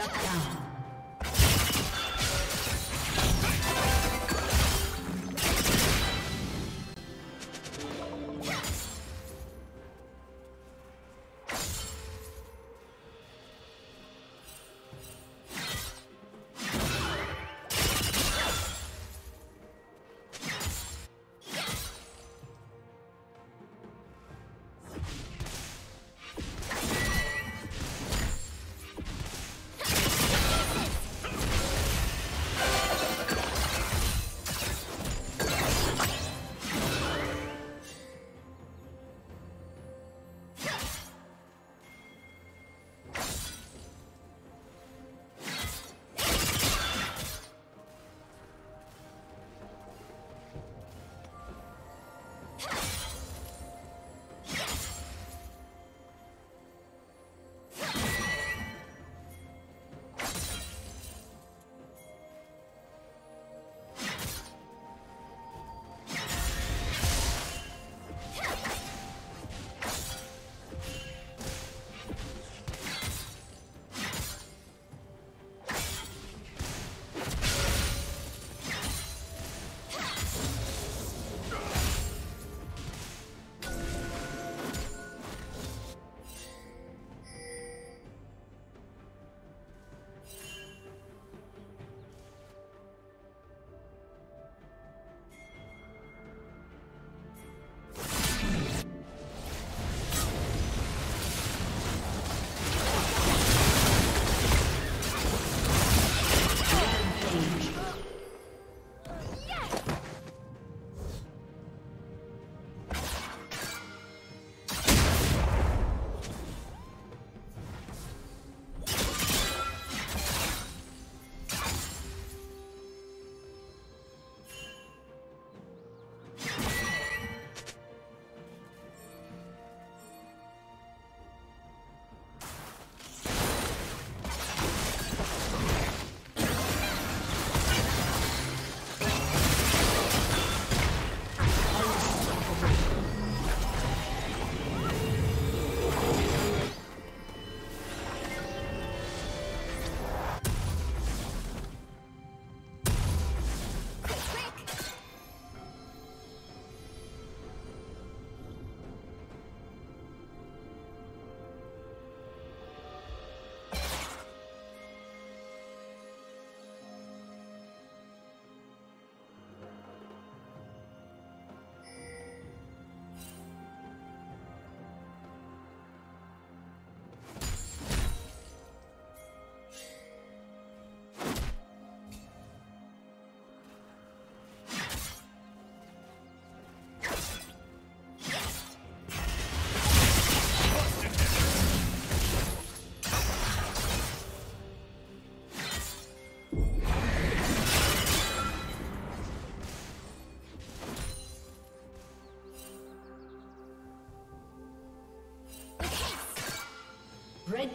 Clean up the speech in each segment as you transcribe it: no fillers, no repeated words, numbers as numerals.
Shut down. Red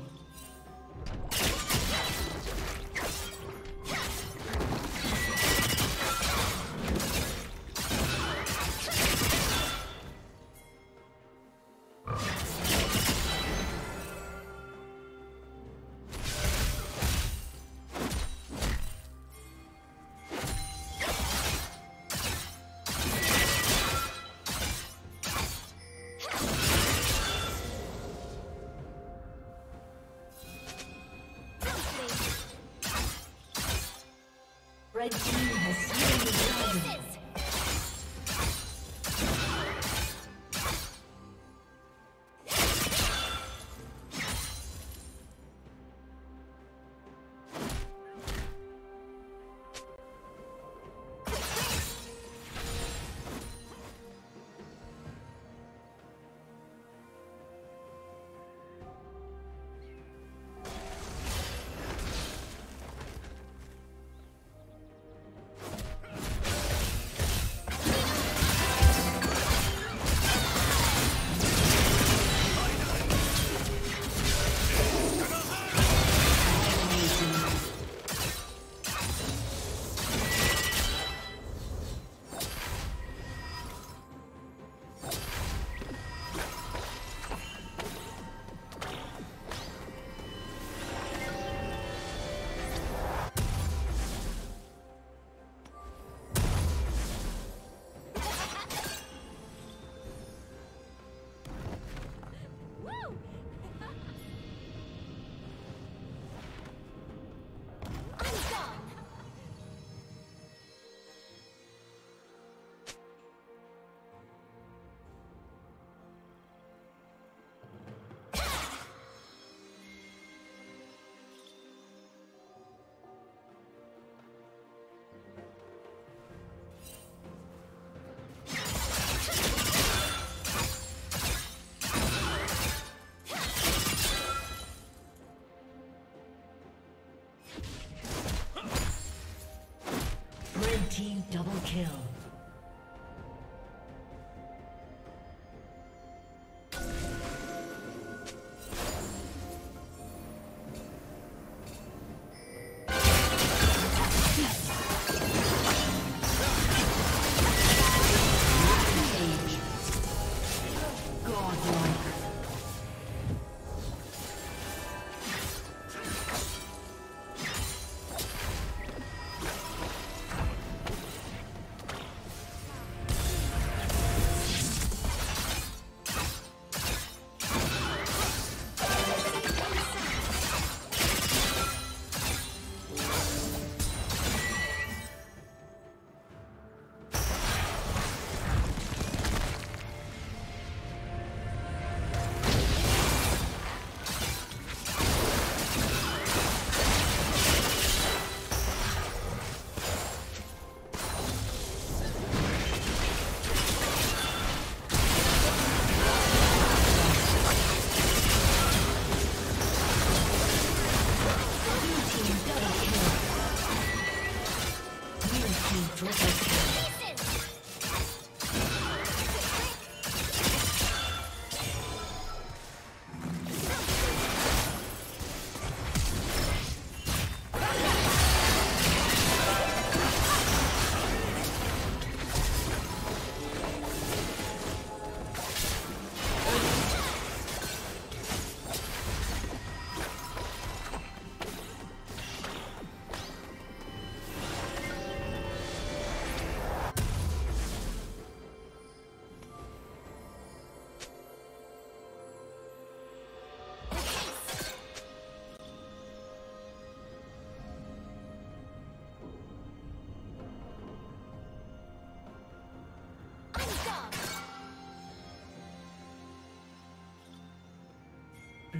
Red team has slain the dragon.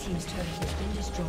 Team's turret has been destroyed.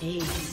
Hey.